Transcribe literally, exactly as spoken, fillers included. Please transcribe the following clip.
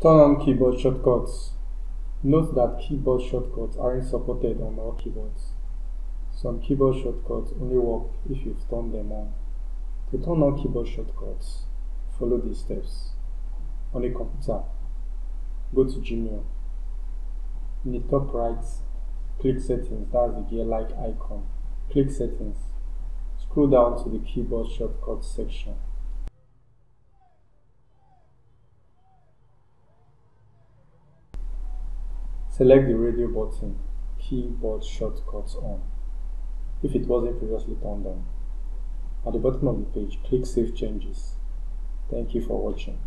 Turn on keyboard shortcuts. Note that keyboard shortcuts aren't supported on all keyboards. Some keyboard shortcuts only work if you've turned them on. To turn on keyboard shortcuts, follow these steps. On a computer, go to Gmail. In the top right, click Settings, that's the gear-like icon. Click Settings. Scroll down to the keyboard shortcuts section. Select the radio button, Keyboard Shortcuts On, if it wasn't previously turned on. At the bottom of the page, click Save Changes. Thank you for watching.